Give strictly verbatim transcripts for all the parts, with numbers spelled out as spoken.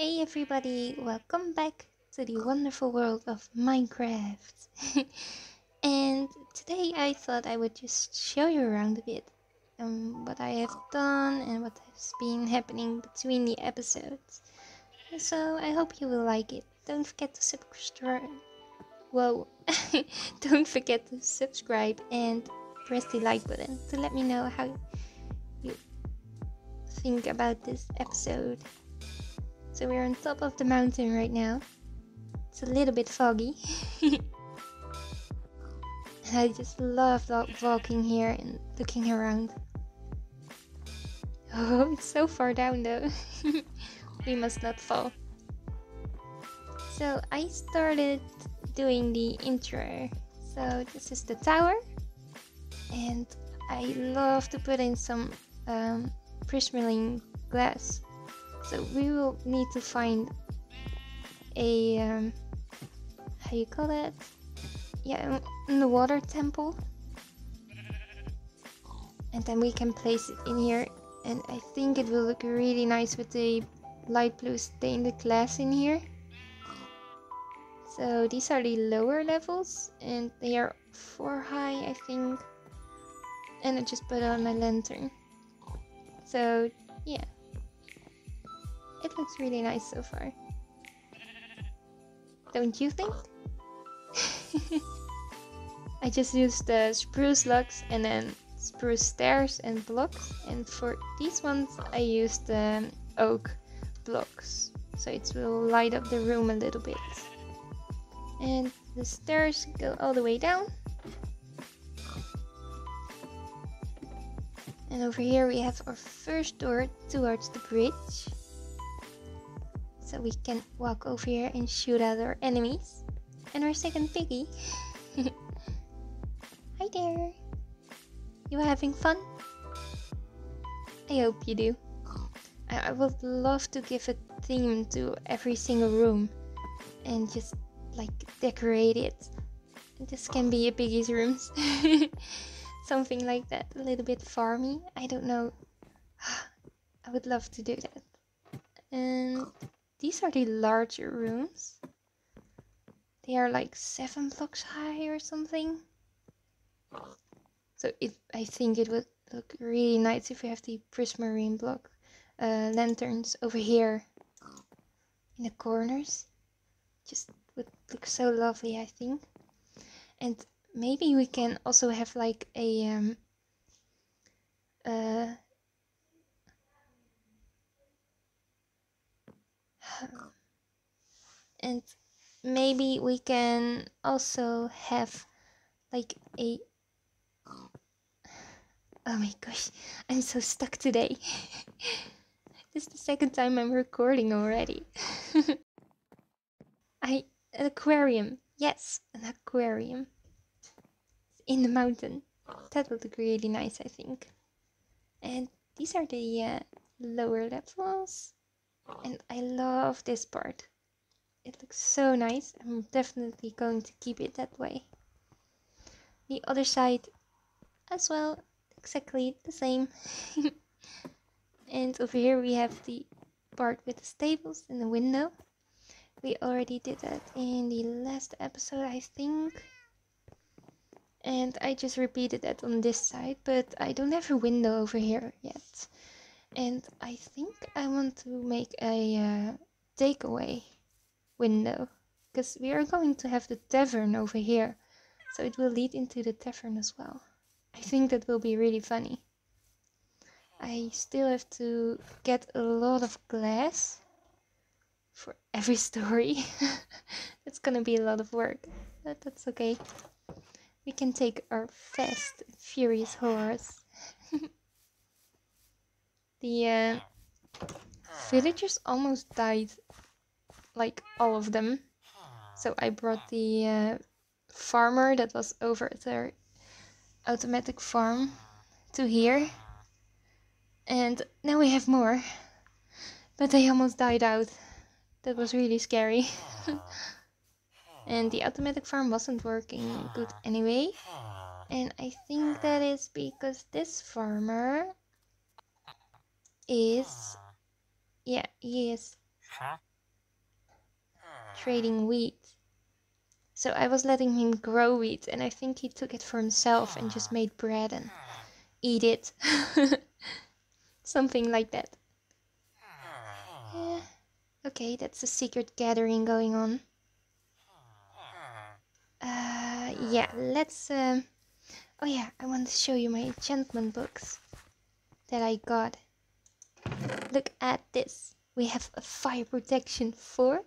Hey everybody, welcome back to the wonderful world of Minecraft. And today I thought I would just show you around a bit um, what I have done and what has been happening between the episodes. So I hope you will like it. Don't forget to subscribe. Whoa. Don't forget to subscribe and press the like button to let me know how you think about this episode. So we're on top of the mountain right now. It's a little bit foggy. I just love walking here and looking around. Oh, it's so far down though. We must not fall. So I started doing the intro. So this is the tower. And I love to put in some um, prismarine glass. So we will need to find a, um, how you call that? Yeah, in the water temple. And then we can place it in here. And I think it will look really nice with the light blue stained glass in here. So these are the lower levels and they are four high, I think. And I just put on my lantern. So, yeah. It looks really nice so far. Don't you think? I just used the spruce logs and then spruce stairs and blocks. And for these ones I used the um, oak blocks. So it will light up the room a little bit. And the stairs go all the way down. And over here we have our first door towards the bridge. So we can walk over here and shoot out our enemies. And our second piggy. Hi there. You are having fun? I hope you do. I would love to give a theme to every single room. And just like decorate it. This can be a piggy's rooms. Something like that. A little bit farmy. I don't know. I would love to do that. And these are the larger rooms. They are like seven blocks high or something. So it, I think it would look really nice if we have the prismarine block uh, lanterns over here in the corners. Just would look so lovely, I think. And maybe we can also have like a um, uh, and maybe we can also have like a... Oh my gosh, I'm so stuck today. This is the second time I'm recording already. I... An aquarium. Yes, an aquarium. In the mountain. That would look really nice, I think. And these are the uh, lower levels. And I love this part. It looks so nice. I'm definitely going to keep it that way. The other side as well. Exactly the same. And over here we have the part with the stables and the window. We already did that in the last episode, I think. And I just repeated that on this side. But I don't have a window over here yet. And I think I want to make a uh, takeaway window. Because we are going to have the tavern over here. So it will lead into the tavern as well. I think that will be really funny. I still have to get a lot of glass. For every story. It's gonna be a lot of work. But that's okay. We can take our fast, furious horse. The uh, villagers almost died, like all of them. So I brought the uh, farmer that was over at their automatic farm to here. And now we have more. But they almost died out. That was really scary. And the automatic farm wasn't working good anyway. And I think that is because this farmer... is yeah he is trading wheat. So I was letting him grow wheat, and I think he took it for himself and just made bread and eat it. Something like that. Yeah. Okay, that's a secret gathering going on. Uh, yeah, let's... Um... Oh yeah, I want to show you my enchantment books that I got. Look at this. We have a fire protection four,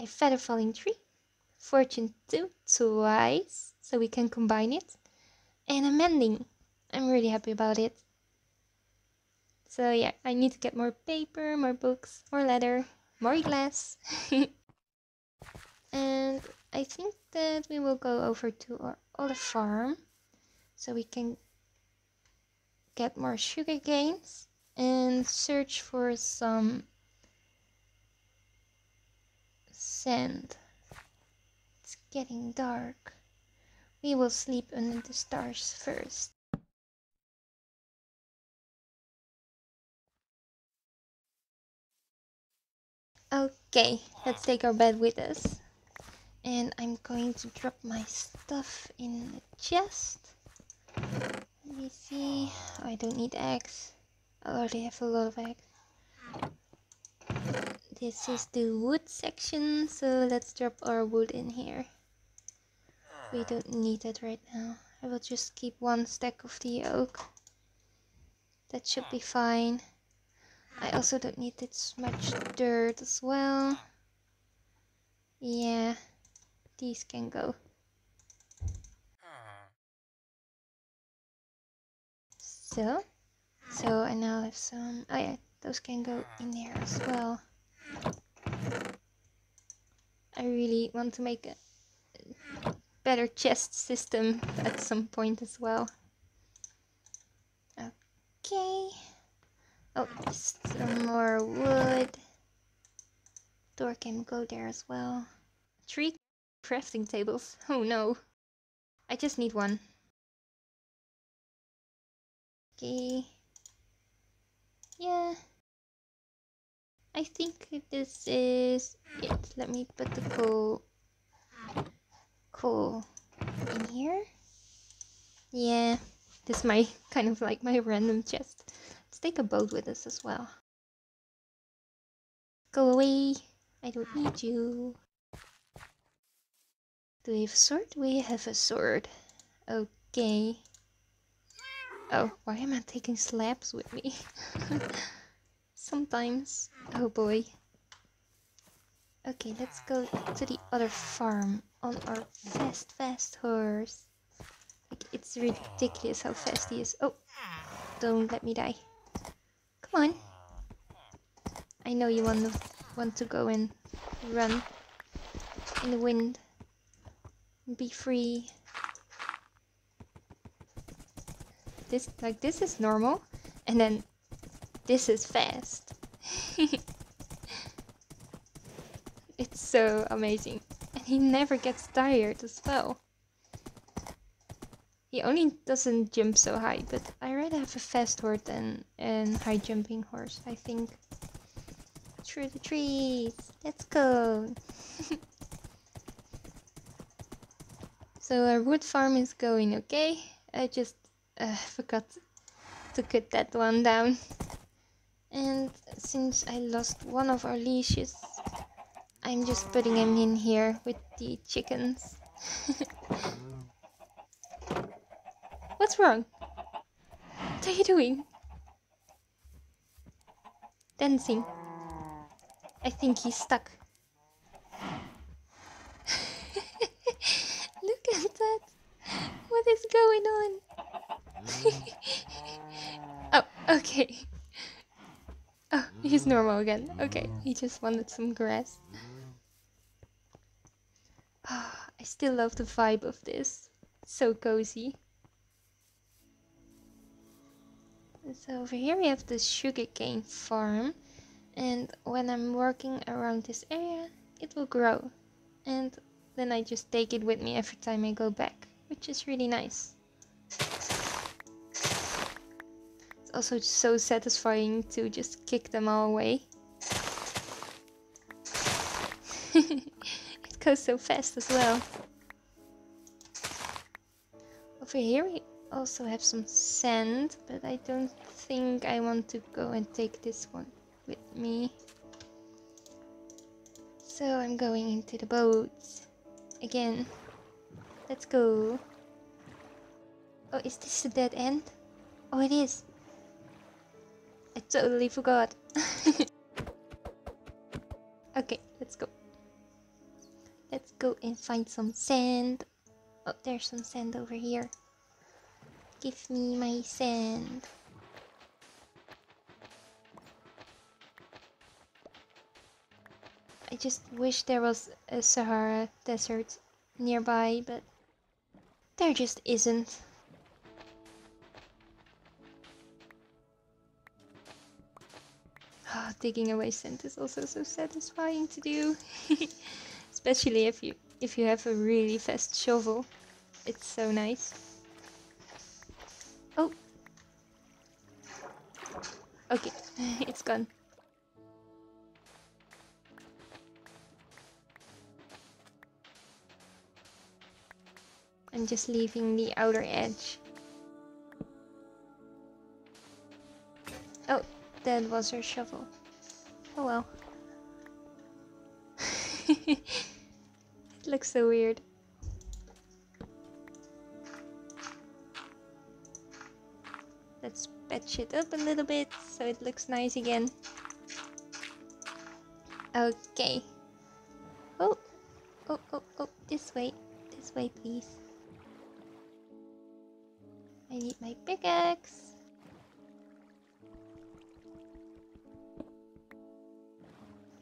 a feather falling tree, fortune two twice, so we can combine it, and a mending. I'm really happy about it. So yeah, I need to get more paper, more books, more leather, more glass. And I think that we will go over to our other farm, so we can get more sugar canes and search for some sand. It's getting dark. We will sleep under the stars first. Okay, let's take our bed with us. And I'm going to drop my stuff in the chest. Let me see. Oh, I don't need eggs. I already have a lot of eggs. This is the wood section, so let's drop our wood in here. We don't need it right now. I will just keep one stack of the oak. That should be fine. I also don't need this much dirt as well. Yeah. These can go. So, so I now have some. Oh yeah, those can go in there as well. I really want to make a better chest system at some point as well. Okay. Oh, just some more wood. Door can go there as well. Tree. Crafting tables. Oh no. I just need one. Okay. Yeah. I think this is it. Let me put the coal. Coal in here. Yeah. This is my kind of like my random chest. Let's take a boat with us as well. Go away. I don't need you. Do we have a sword? We have a sword. Okay. Oh, why am I taking slabs with me? Sometimes. Oh boy. Okay, let's go to the other farm on our fast, fast horse. Like, it's ridiculous how fast he is. Oh, don't let me die. Come on. I know you want to, want to go and run in the wind. Be free. This, like, this is normal, and then this is fast. It's so amazing, and he never gets tired as well. He only doesn't jump so high, but I rather have a fast horse than an high jumping horse, I think. Through the trees, let's go. So our wood farm is going okay. I just uh, forgot to cut that one down. And since I lost one of our leashes, I'm just putting him in here with the chickens. What's wrong? What are you doing? Dancing. I think he's stuck. That? What is going on? Oh, okay. Oh, he's normal again. Okay, he just wanted some grass. Oh, I still love the vibe of this. It's so cozy. So over here we have the sugarcane farm. And when I'm working around this area, it will grow. And then I just take it with me every time I go back, which is really nice. It's also so satisfying to just kick them all away. It goes so fast as well. Over here we also have some sand, but I don't think I want to go and take this one with me. So I'm going into the boat again. Let's go. Oh, is this a dead end? Oh, it is. I totally forgot. Okay, let's go. Let's go and find some sand. Oh, there's some sand over here. Give me my sand. I just wish there was a Sahara Desert nearby, but there just isn't. Oh, digging away sand is also so satisfying to do. Especially if you if you have a really fast shovel. It's so nice. Oh. Okay, it's gone. I'm just leaving the outer edge. Oh, that was her shovel. Oh well. It looks so weird. Let's patch it up a little bit so it looks nice again. Okay. Oh, oh, oh, oh, this way. This way, please. I need my pickaxe.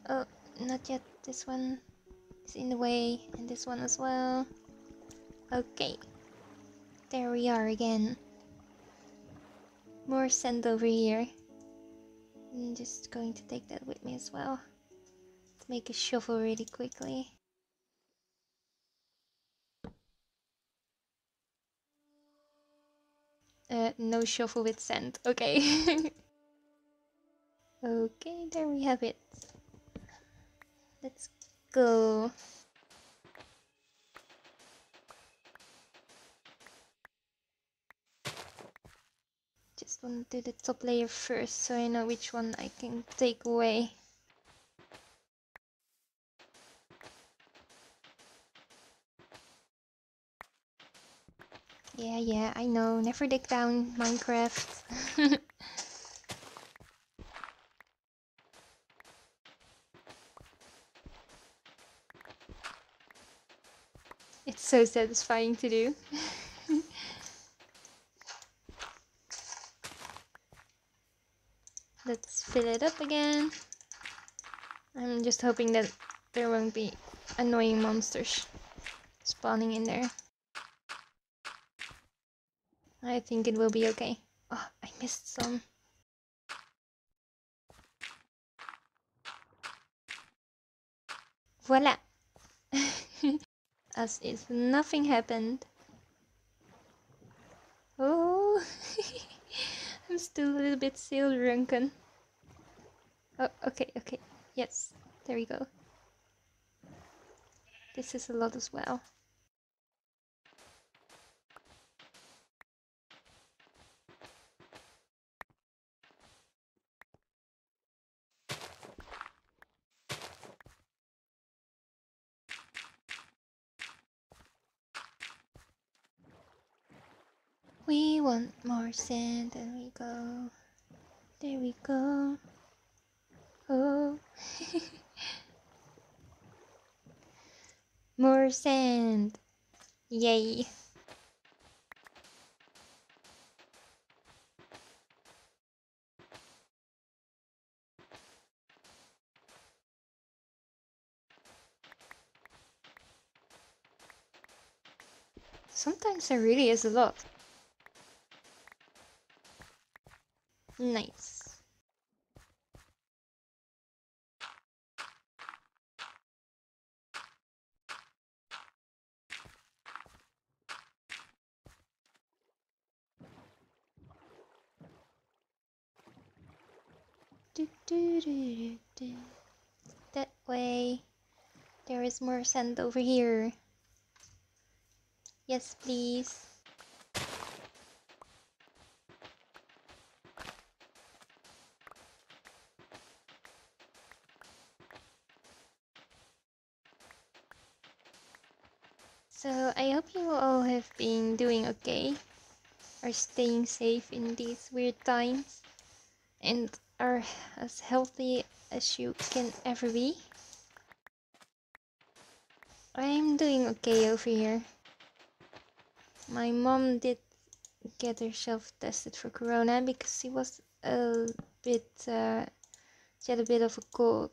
Oh, not yet. This one is in the way, and this one as well. Okay. There we are again. More sand over here. I'm just going to take that with me as well. Let's make a shovel really quickly. Uh, no shovel with sand. Okay. Okay, there we have it. Let's go. Just want to do the top layer first, so I know which one I can take away. Yeah, yeah, I know. Never dig down, Minecraft. It's so satisfying to do. Let's fill it up again. I'm just hoping that there won't be annoying monsters spawning in there. I think it will be okay. Oh, I missed some. Voila! As if nothing happened. Oh, I'm still a little bit still drunken. Oh, okay, okay. Yes, there we go. This is a lot as well. We want more sand, and we go. There we go. Oh. More sand. Yay. Sometimes there really is a lot. Nice. Do, do, do, do, do. That way. There is more sand over here. Yes, please. So I hope you all have been doing okay, are staying safe in these weird times, and are as healthy as you can ever be. I'm doing okay over here. My mom did get herself tested for corona because she was a bit, uh, she had a bit of a cold.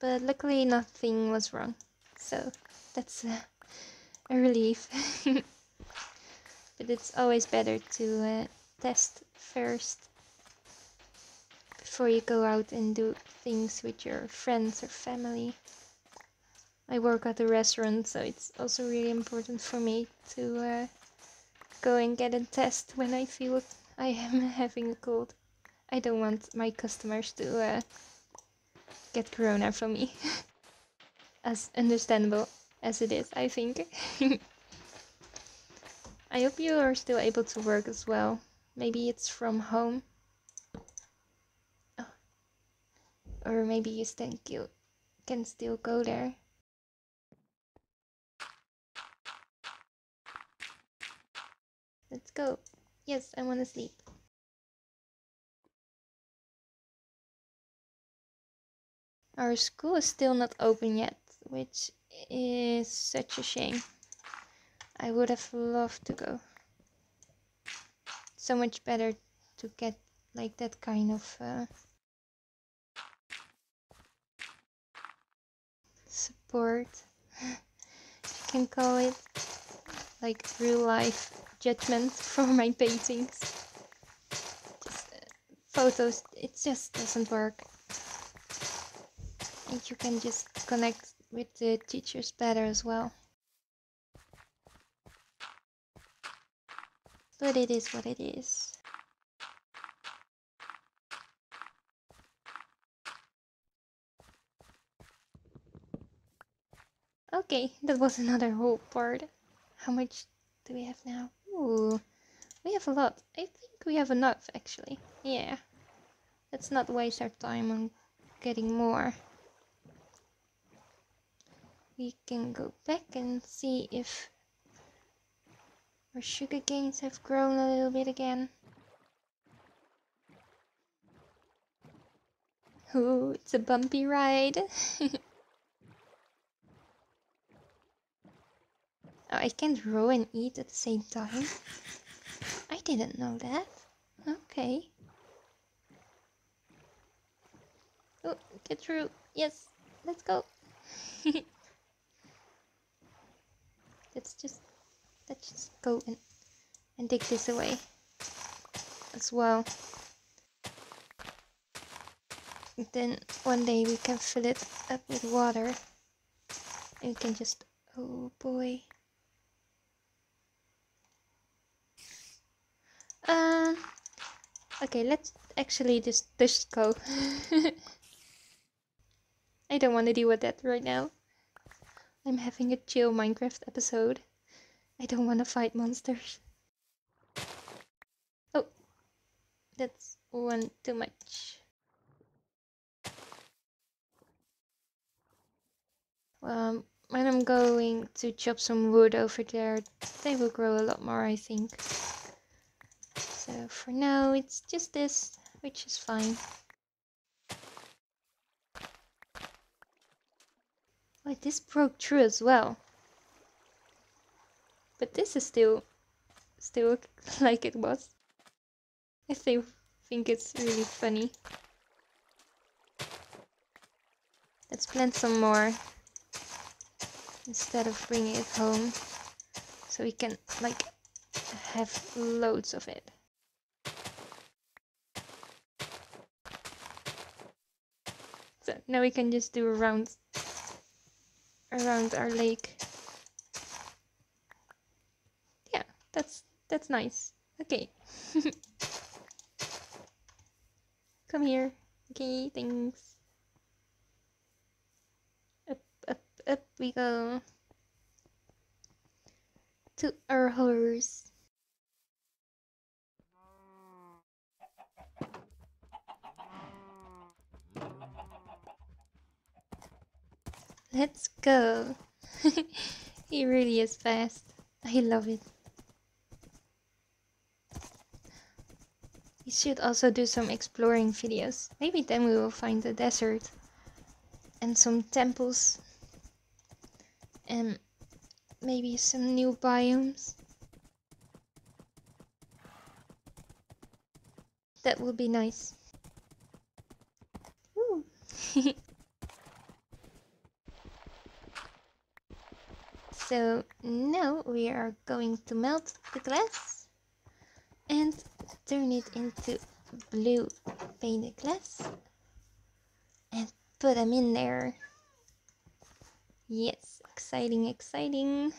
But luckily nothing was wrong, so that's uh, a relief. But it's always better to uh, test first before you go out and do things with your friends or family. I work at a restaurant, so it's also really important for me to uh, go and get a test when I feel I am having a cold. I don't want my customers to uh, get corona from me. As understandable as it is, I think. I hope you are still able to work as well. Maybe it's from home. Oh. Or maybe you, st- you can still go there. Let's go. Yes, I want to sleep. Our school is still not open yet, which is such a shame. I would have loved to go. So much better to get like that kind of uh, support, you can call it, like real life judgment for my paintings. Just, uh, photos, it just doesn't work. And you can just connect with the teachers better as well. But it is what it is. Okay, that was another whole part. How much do we have now? Ooh, we have a lot. I think we have enough, actually. Yeah. Let's not waste our time on getting more. We can go back and see if our sugar canes have grown a little bit again. Ooh, it's a bumpy ride. Oh, I can't row and eat at the same time. I didn't know that. Okay. Oh, get through. Yes, let's go. Let's just, let's just go and, and take this away as well. And then one day we can fill it up with water. And we can just, oh boy. Um, okay, let's actually just, just go. I don't want to deal with that right now. I'm having a chill Minecraft episode. I don't want to fight monsters. Oh, that's one too much. Um, when I'm going to chop some wood over there, they will grow a lot more, I think. So for now, it's just this, which is fine. Oh, this broke through as well. But this is still, still like it was. I still think it's really funny. Let's plant some more instead of bringing it home, so we can like have loads of it. So now we can just do a round. Around our lake. Yeah, that's that's nice. Okay. Come here. Okay, thanks. up we go to our horse. Let's go. He really is fast. I love it. We should also do some exploring videos. Maybe then we will find the desert and some temples and maybe some new biomes. That would be nice. Ooh. So now we are going to melt the glass and turn it into blue painted glass and put them in there. Yes, exciting, exciting.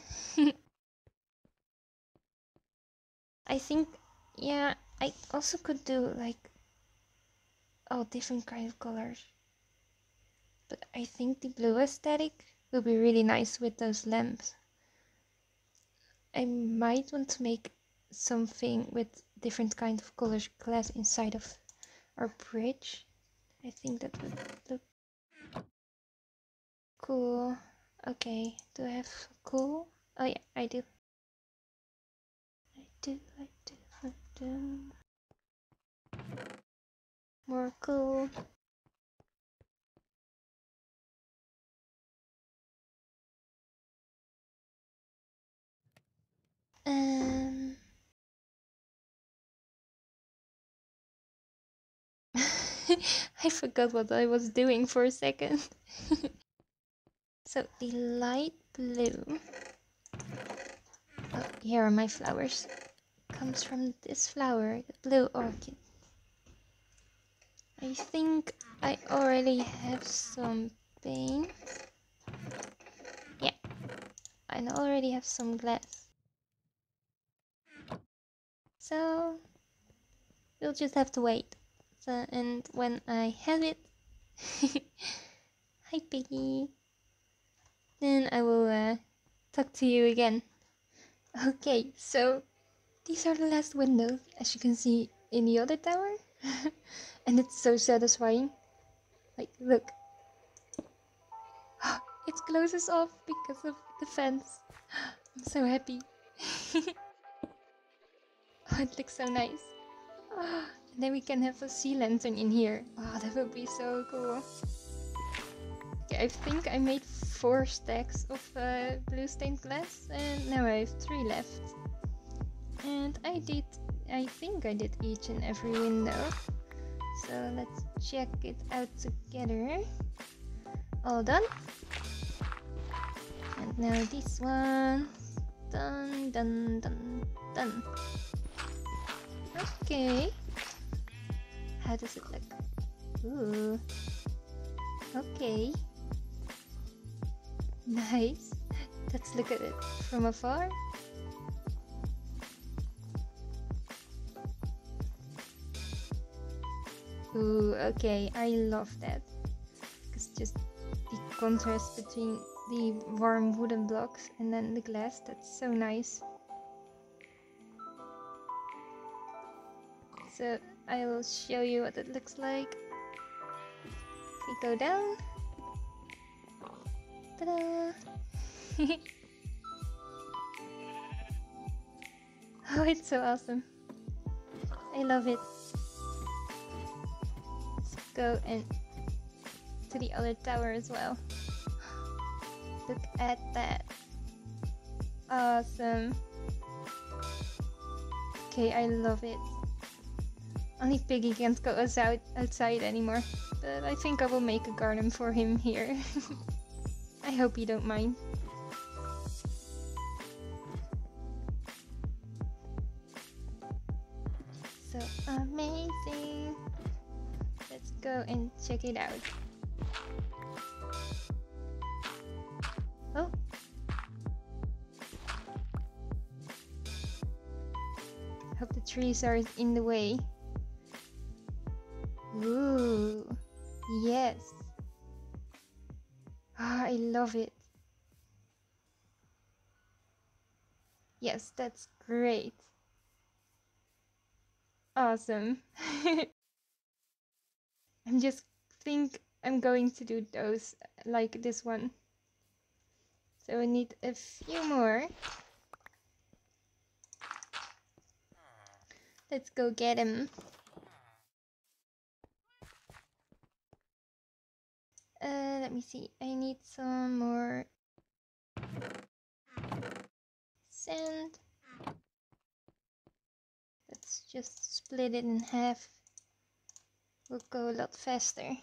I think, yeah, I also could do like, oh, different kind of colors. But I think the blue aesthetic will be really nice with those lamps. I might want to make something with different kind of colored glass inside of our bridge. I think that would look cool. Okay, do I have cool? Oh yeah, I do. I do, I do, I do. More cool. Um. I forgot what I was doing for a second. So the light blue. Oh, here are my flowers. Comes from this flower, the blue orchid. I think I already have some paint. Yeah, I already have some glass. So you'll just have to wait. So, and when I have it, hi Piggy, then I will uh, talk to you again. Okay, so these are the last windows, as you can see in the other tower. And it's so satisfying. Like, look. It closes off because of the fence. I'm so happy. Oh, it looks so nice. Oh, and then we can have a sea lantern in here. Oh, that would be so cool. Okay, I think I made four stacks of uh, blue stained glass and now I have three left. And I did, I think I did each and every window. So let's check it out together. All done. And now this one. Done, done, done, done. Okay, how does it look? Ooh, okay, nice. Let's look at it from afar. Ooh, okay, I love that. It's just the contrast between the warm wooden blocks and then the glass, that's so nice. So I will show you what it looks like. We go down. Ta-da! Oh, it's so awesome. I love it. Let's go and to the other tower as well. Look at that. Awesome. Okay, I love it. Only Piggy can't go outside anymore, but I think I will make a garden for him here. I hope you don't mind. So amazing! Let's go and check it out. Oh! Hope the trees are in the way. Ooh, yes. Oh, I love it. Yes, that's great. Awesome. I'm just think I'm going to do those like this one. So we need a few more. Let's go get him. Uh, let me see. I need some more sand. Let's just split it in half. We'll go a lot faster.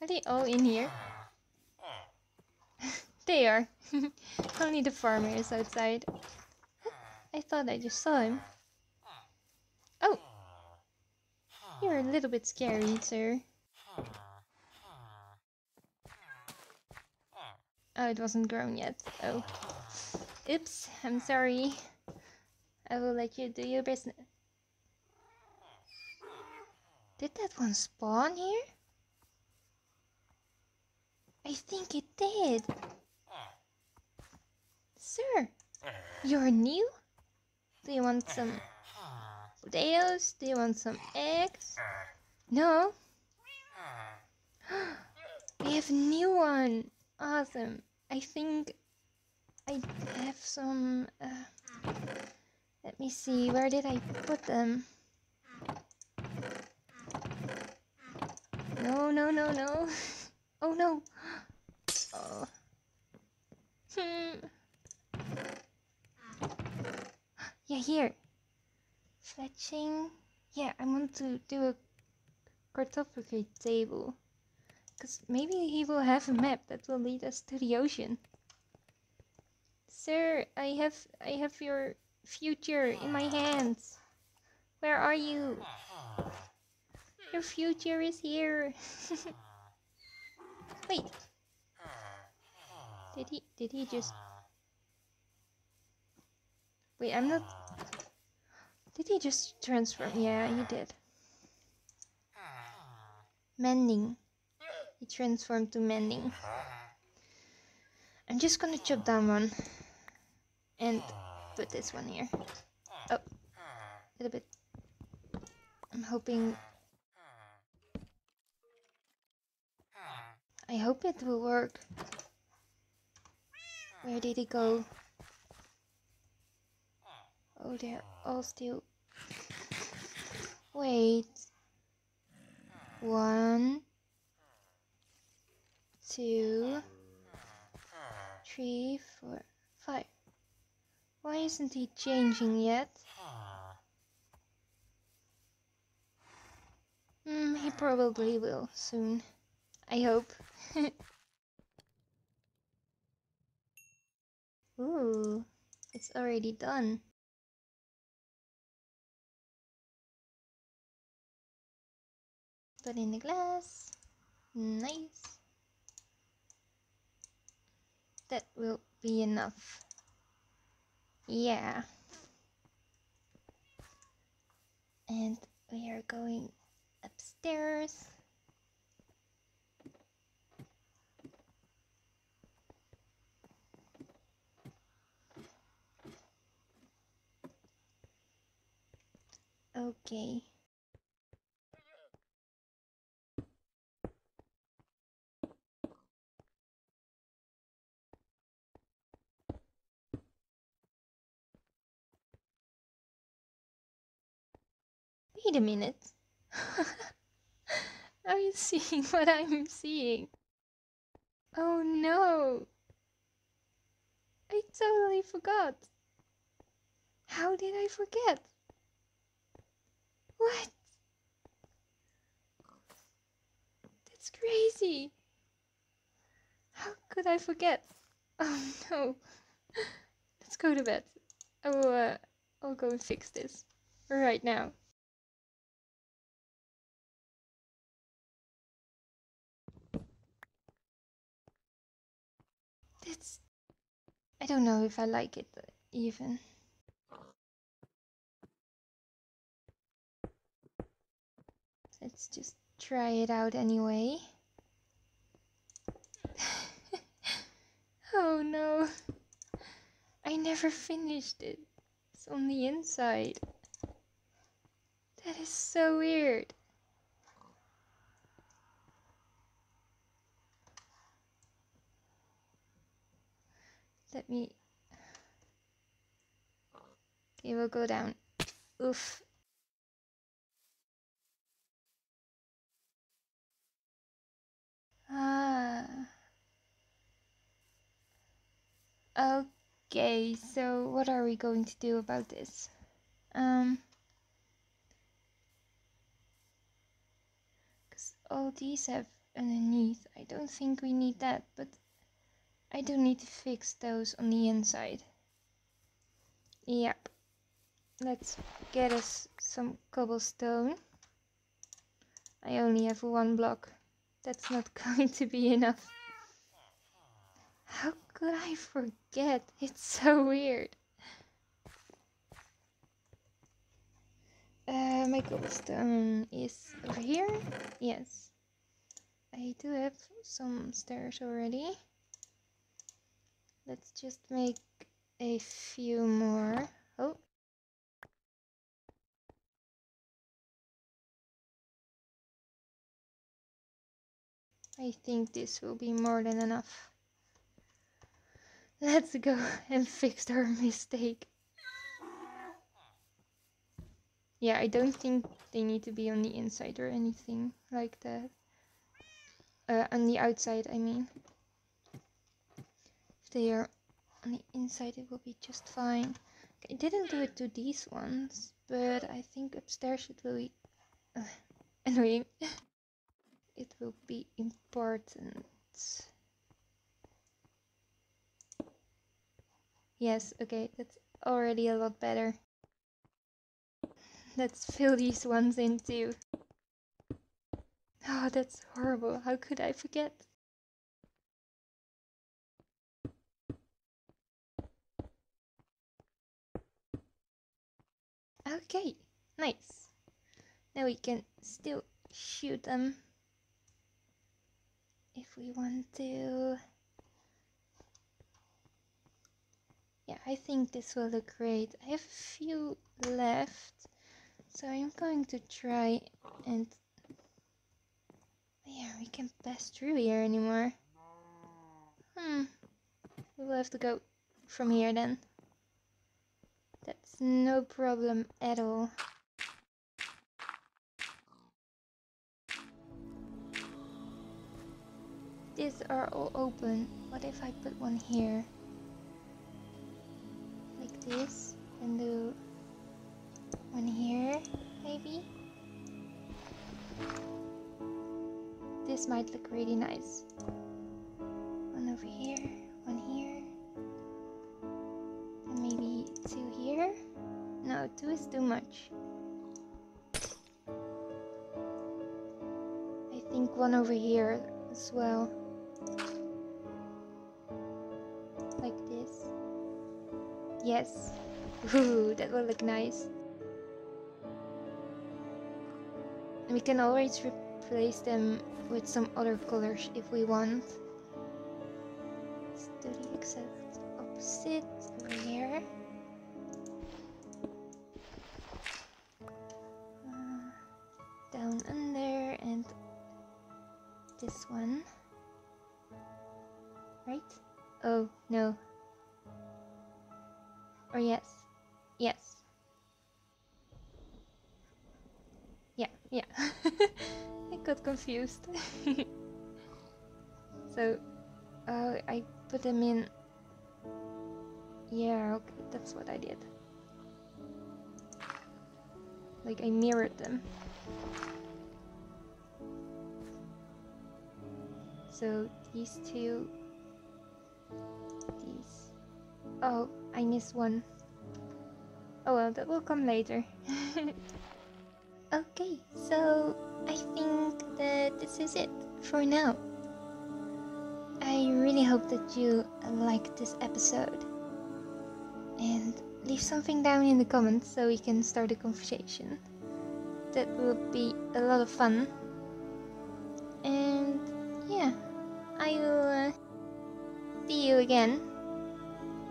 Are they all in here? They are. Only the farmer is outside. I thought I just saw him. Oh! You're a little bit scary, sir. Oh, it wasn't grown yet. Oh. Oops, I'm sorry. I will let you do your business. Did that one spawn here? I think it did. Sir, you're new? Do you want some potatoes? Do you want some eggs? No? We have a new one. Awesome. I think I have some... Uh, let me see, where did I put them? No, no, no, no. Oh no. Oh. Hmm. Yeah, here. Fletching. Yeah, I want to do a cartography table. Because maybe he will have a map that will lead us to the ocean. Sir, I have I have your future in my hands. Where are you? Your future is here. Wait. Did he did he just Wait, I'm not Did he just transform? Yeah, he did. Mending. He transformed to mending. I'm just gonna chop down one and put this one here. Oh, a little bit. I'm hoping... I hope it will work. Where did it go? Oh, they're all still... Wait... One... Two... Three... Four... Five... Why isn't he changing yet? Hmm, he probably will soon. I hope. Ooh, it's already done. Put in the glass. Nice. That will be enough. Yeah. And we are going upstairs. Okay. Wait a minute. Are you seeing what I'm seeing? Oh no! I totally forgot! How did I forget? What? That's crazy! How could I forget? Oh no! Let's go to bed. I will, uh, I'll go and fix this. Right now. That's... I don't know if I like it, even. Let's just try it out anyway. Oh no. I never finished it. It's on the inside. That is so weird. Let me... Okay, we'll go down. Oof. Ah. Okay, so what are we going to do about this? Um... Because all these have underneath. I don't think we need that, but... I do need to fix those on the inside. Yep. Let's get us some cobblestone. I only have one block. That's not going to be enough. How could I forget? It's so weird. Uh, my cobblestone is over here. Yes. I do have some stairs already. Let's just make a few more. Oh. I think this will be more than enough. Let's go and fix our mistake. Yeah, I don't think they need to be on the inside or anything like that. Uh, on the outside, I mean. They are on the inside, it will be just fine. I didn't do it to these ones, but I think upstairs it will be uh, annoying. It will be important. Yes, okay, that's already a lot better. Let's fill these ones in too. Oh, that's horrible. How could I forget? Okay, nice. Now we can still shoot them if we want to. Yeah, I think this will look great. I have a few left, so I'm going to try and... Yeah, we can't pass through here anymore. Hmm, we'll have to go from here then. That's no problem at all. These are all open. What if I put one here? Like this. And do one here, maybe? This might look really nice. One over here, one here. And maybe two here? No, two is too much. I think one over here as well. Like this. Yes. Ooh, that will look nice. We can always replace them with some other colors if we want. Let's do the exact opposite over here. Uh, down under and this one. Right? Oh, no. Or yes. Yes. Yeah, yeah. I got confused. So, uh, I put them in... Yeah, okay, that's what I did. Like, I mirrored them. So, these two... These... Oh, I missed one. Oh well, that will come later. Okay, so I think that this is it for now. I really hope that you liked this episode. And leave something down in the comments so we can start a conversation. That would be a lot of fun. And yeah. I will uh, see you again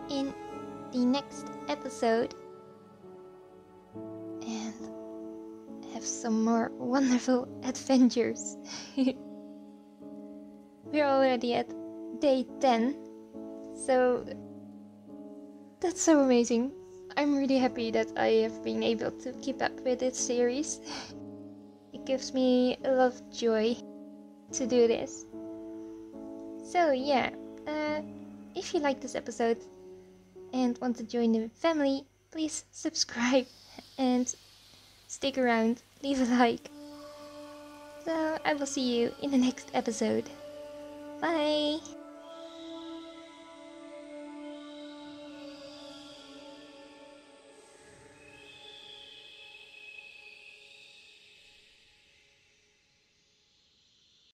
in the next episode and have some more wonderful adventures. We're already at day ten, so that's so amazing. I'm really happy that I have been able to keep up with this series. It gives me a lot of joy to do this. So yeah, uh, if you like this episode and want to join the family, please subscribe and stick around, leave a like. So I will see you in the next episode. Bye!